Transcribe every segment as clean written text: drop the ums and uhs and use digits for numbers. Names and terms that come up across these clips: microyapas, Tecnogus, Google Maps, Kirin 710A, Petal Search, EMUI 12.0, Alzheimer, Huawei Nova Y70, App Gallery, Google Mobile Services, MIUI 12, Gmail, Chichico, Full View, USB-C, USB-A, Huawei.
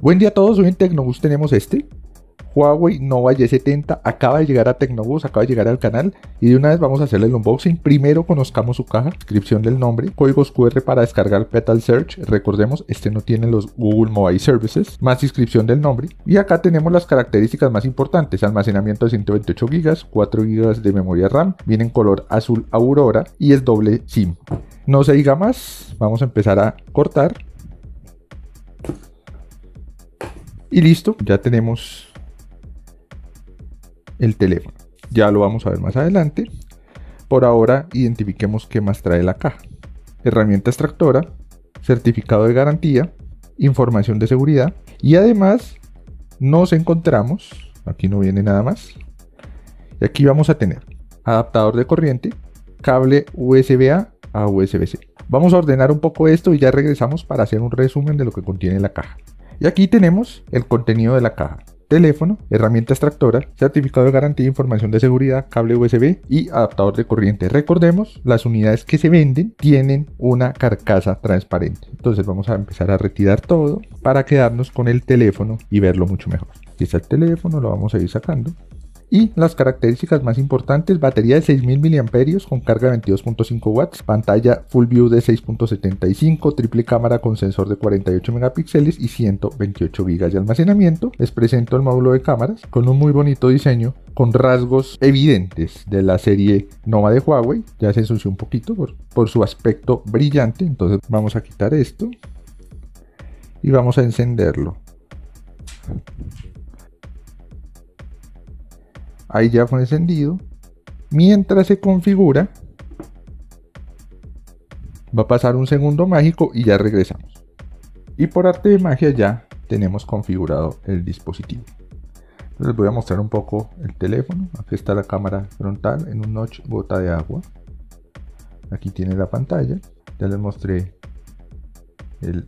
Buen día a todos, hoy en Tecnogus tenemos este Huawei Nova Y70, acaba de llegar a Tecnogus, acaba de llegar al canal y de una vez vamos a hacerle el unboxing. Primero conozcamos su caja, descripción del nombre, códigos QR para descargar Petal Search, recordemos este no tiene los Google Mobile Services, más descripción del nombre y acá tenemos las características más importantes, almacenamiento de 128 GB, 4 GB de memoria RAM, viene en color azul aurora y es doble SIM. No se diga más, vamos a empezar a cortar. Y listo, ya tenemos el teléfono. Ya lo vamos a ver más adelante. Por ahora, identifiquemos qué más trae la caja. Herramienta extractora, certificado de garantía, información de seguridad. Y además, nos encontramos, aquí no viene nada más. Y aquí vamos a tener adaptador de corriente, cable USB-A a USB-C. Vamos a ordenar un poco esto y ya regresamos para hacer un resumen de lo que contiene la caja. Y aquí tenemos el contenido de la caja. Teléfono, herramienta extractora, certificado de garantía, información de seguridad, cable USB y adaptador de corriente. Recordemos, las unidades que se venden tienen una carcasa transparente. Entonces vamos a empezar a retirar todo para quedarnos con el teléfono y verlo mucho mejor. Aquí está el teléfono, lo vamos a ir sacando. Y las características más importantes, batería de 6000 mAh con carga de 22.5 watts, pantalla Full View de 6.75, triple cámara con sensor de 48 megapíxeles y 128 GB de almacenamiento. Les presento el módulo de cámaras con un muy bonito diseño, con rasgos evidentes de la serie Nova de Huawei. Ya se ensució un poquito por su aspecto brillante, entonces vamos a quitar esto y vamos a encenderlo. Ahí ya fue encendido. Mientras se configura, va a pasar un segundo mágico y ya regresamos. Y por arte de magia ya tenemos configurado el dispositivo. Les voy a mostrar un poco el teléfono. Aquí está la cámara frontal en un notch gota de agua. Aquí tiene la pantalla. Ya les mostré el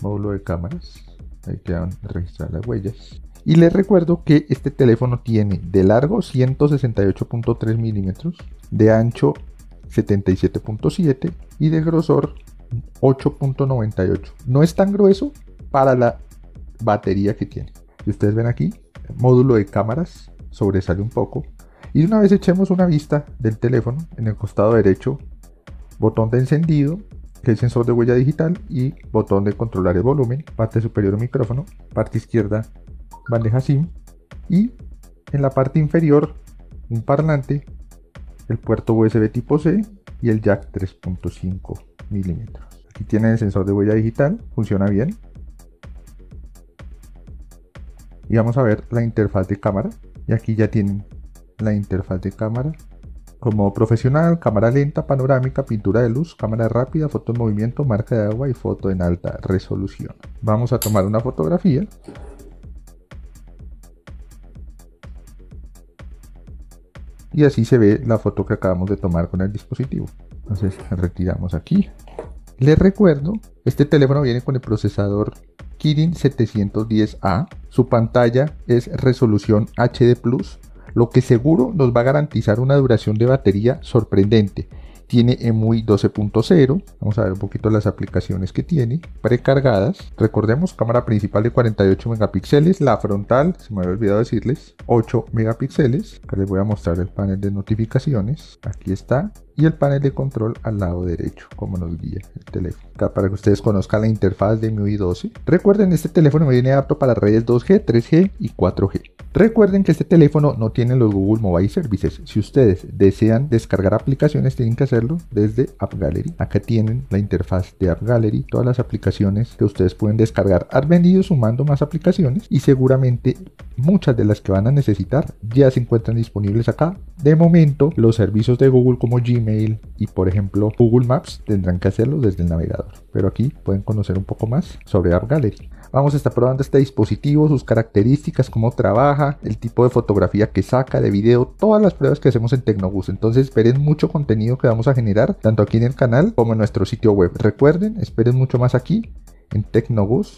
módulo de cámaras. Ahí quedan registradas las huellas. Y les recuerdo que este teléfono tiene de largo 168.3 milímetros, de ancho 77.7 y de grosor 8.98. No es tan grueso para la batería que tiene. Si ustedes ven aquí, el módulo de cámaras sobresale un poco. Y una vez echemos una vista del teléfono, en el costado derecho, botón de encendido, que es sensor de huella digital y botón de controlar el volumen, parte superior micrófono, parte izquierda bandeja SIM y en la parte inferior un parlante, el puerto USB tipo C y el jack 3.5 milímetros. Aquí tiene el sensor de huella digital, funciona bien. Y vamos a ver la interfaz de cámara. Y aquí ya tienen la interfaz de cámara como profesional, cámara lenta, panorámica, pintura de luz, cámara rápida, foto en movimiento, marca de agua y foto en alta resolución. Vamos a tomar una fotografía. Y así se ve la foto que acabamos de tomar con el dispositivo. Entonces retiramos aquí. Les recuerdo, este teléfono viene con el procesador Kirin 710A. Su pantalla es resolución HD+, lo que seguro nos va a garantizar una duración de batería sorprendente. Tiene EMUI 12.0, vamos a ver un poquito las aplicaciones que tiene, precargadas. Recordemos, cámara principal de 48 megapíxeles, la frontal, se me había olvidado decirles, 8 megapíxeles. Acá les voy a mostrar el panel de notificaciones, aquí está, y el panel de control al lado derecho, como nos guía el teléfono. Acá para que ustedes conozcan la interfaz de MIUI 12. Recuerden, este teléfono viene apto para redes 2G, 3G y 4G. Recuerden que este teléfono no tiene los Google Mobile Services. Si ustedes desean descargar aplicaciones, tienen que hacerlo desde App Gallery. Acá tienen la interfaz de App Gallery, todas las aplicaciones que ustedes pueden descargar. Han venido sumando más aplicaciones y seguramente muchas de las que van a necesitar ya se encuentran disponibles acá. De momento, los servicios de Google como Gmail y por ejemplo Google Maps tendrán que hacerlo desde el navegador. Pero aquí pueden conocer un poco más sobre App Gallery. Vamos a estar probando este dispositivo, sus características, cómo trabaja, el tipo de fotografía que saca, de video, todas las pruebas que hacemos en Tecnogus. Entonces esperen mucho contenido que vamos a generar, tanto aquí en el canal como en nuestro sitio web. Recuerden, esperen mucho más aquí en tecnogus.com.co.